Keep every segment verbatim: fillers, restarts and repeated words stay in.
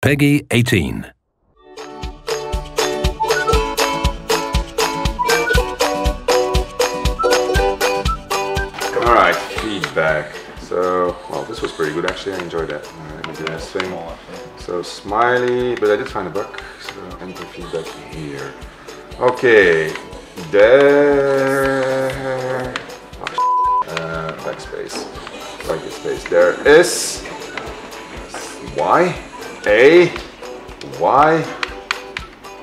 Peggy eighteen. Alright, feedback. So, well, this was pretty good actually, I enjoyed that. Uh, let me do this thing. So, smiley, but I did find a bug. So, enter feedback here. Okay, there. Oh, sh uh, backspace. Like this space. There is. Why? A, Y,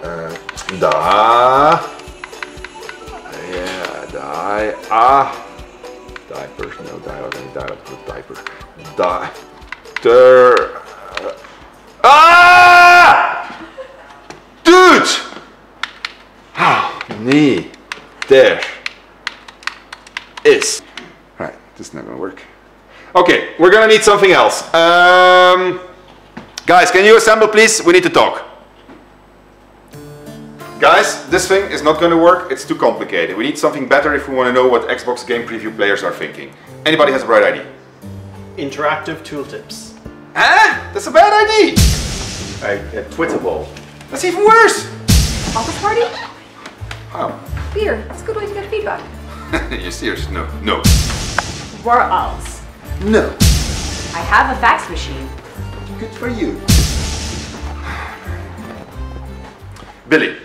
uh, da, yeah, die, ah, diaper, no die, okay, die, okay, diaper, die, der, uh, ah, dude, how, nee, there, is, all right, this is not gonna work. Okay, we're gonna need something else. Um. Guys, can you assemble please? We need to talk. Guys, this thing is not going to work. It's too complicated. We need something better if we want to know what Xbox Game Preview players are thinking. Anybody has a bright idea? Interactive tooltips. Ah, that's a bad idea! I get twittable. That's even worse! Office party? Oh. Beer. That's a good way to get feedback. You're serious? No. No. Where else? No. I have a fax machine. Good for you. Billy,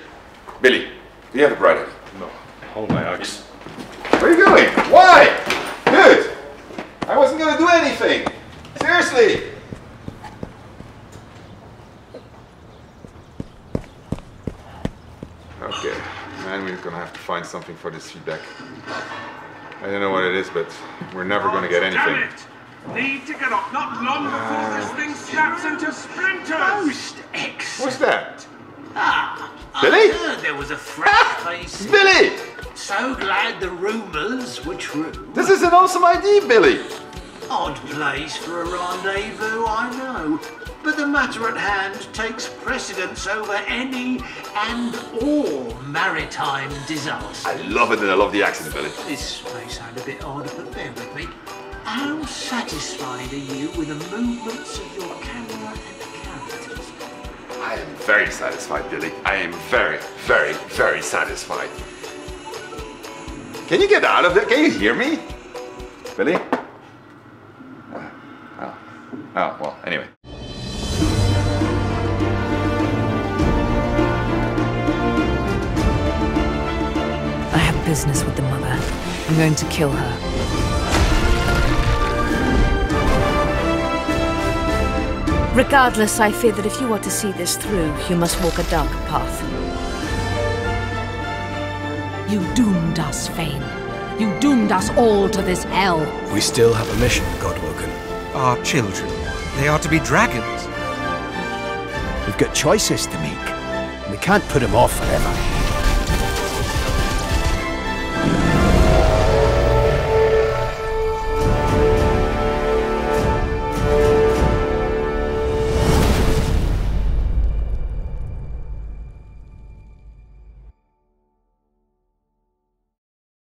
Billy, do you have a bright idea? No, hold my axe. Where are you going? Why? Dude, I wasn't going to do anything. Seriously. Okay, man, we're going to have to find something for this feedback. I don't know what it is, but we're never going to get anything. Need to get up not long before uh, this thing snaps into splinters! Most excellent! What's that? Ah, Billy? I heard there was a fresh face. Billy! So glad the rumours were true. This is an awesome idea, Billy! Odd place for a rendezvous, I know. But the matter at hand takes precedence over any and all maritime disaster. I love it and I love the accent, Billy. This may sound a bit odd, but bear with me. How satisfied are you with the movements of your camera and the characters? I am very satisfied, Billy. I am very, very, very satisfied. Can you get out of there? Can you hear me? Billy? Oh, oh well, anyway. I have business with the mother. I'm going to kill her. Regardless, I fear that if you are to see this through, you must walk a dark path. You doomed us, Fane. You doomed us all to this hell. We still have a mission, Godwoken. Our children. They are to be dragons. We've got choices to make. We can't put them off forever.